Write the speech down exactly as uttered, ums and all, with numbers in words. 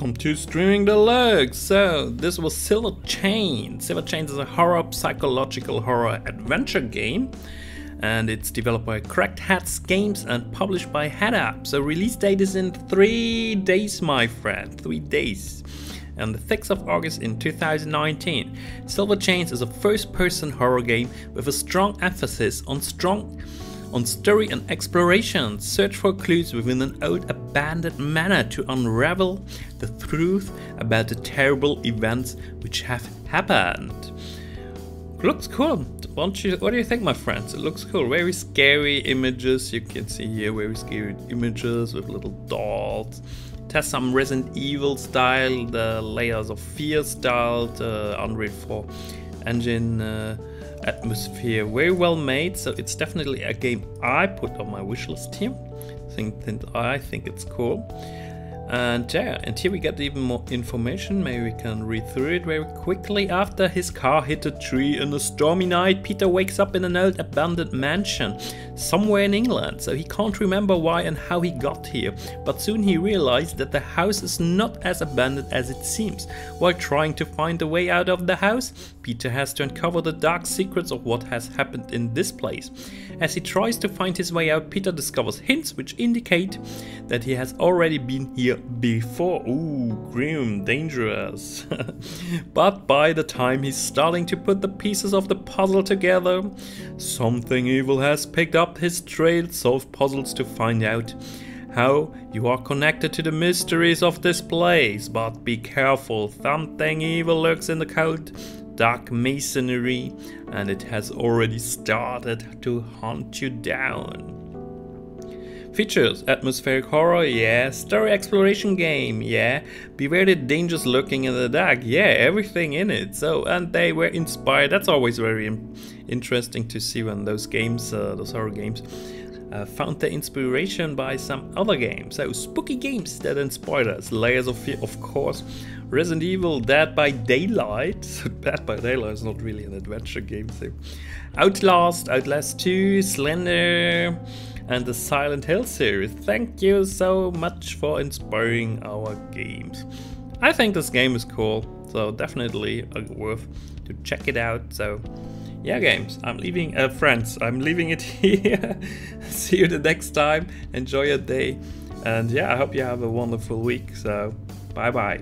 welcome to Streaming Deluxe. So this was Silver Chains. Silver Chains is a horror, psychological horror adventure game, and it's developed by Cracked Heads Games and published by Head App. So release date is in three days, my friend, three days. On the sixth of August in two thousand nineteen. Silver Chains is a first-person horror game with a strong emphasis on strong on story and exploration. Search for clues within an old abandoned manor to unravel the truth about the terrible events which have happened. Looks cool. Don't you, what do you think, my friends? It looks cool. Very scary images. You can see here very scary images with little dolls. It has some Resident Evil style, the Layers of Fear style, the Unreal four engine uh, atmosphere. Very well made, so it's definitely a game I put on my wishlist here. I think, I think it's cool. And yeah, and here we get even more information. Maybe we can read through it very quickly. After his car hit a tree in a stormy night, Peter wakes up in an old abandoned mansion somewhere in England. So he can't remember why and how he got here. But soon he realized that the house is not as abandoned as it seems. While trying to find a way out of the house, Peter has to uncover the dark secrets of what has happened in this place. As he tries to find his way out, Peter discovers hints which indicate that he has already been here before. Ooh, grim, dangerous. But by the time he's starting to put the pieces of the puzzle together, something evil has picked up his trail. Solve puzzles to find out how you are connected to the mysteries of this place. But be careful, something evil lurks in the cold, dark masonry, and it has already started to hunt you down. Features: atmospheric horror, yeah. Story exploration game, yeah. Beware the dangers lurking in the dark, yeah. Everything in it. So, and they were inspired. That's always very interesting to see when those games, uh, those horror games, uh, found their inspiration by some other games. So, spooky games that inspired us. Layers of Fear, of course. Resident Evil, Dead by Daylight. Dead by Daylight is not really an adventure game, so. Outlast, Outlast two, Slender, and the Silent Hill series. Thank you so much for inspiring our games. I think this game is cool, so definitely worth to check it out. So yeah, games, I'm leaving, uh, friends, I'm leaving it here. See you the next time. Enjoy your day, and yeah, I hope you have a wonderful week. So bye bye.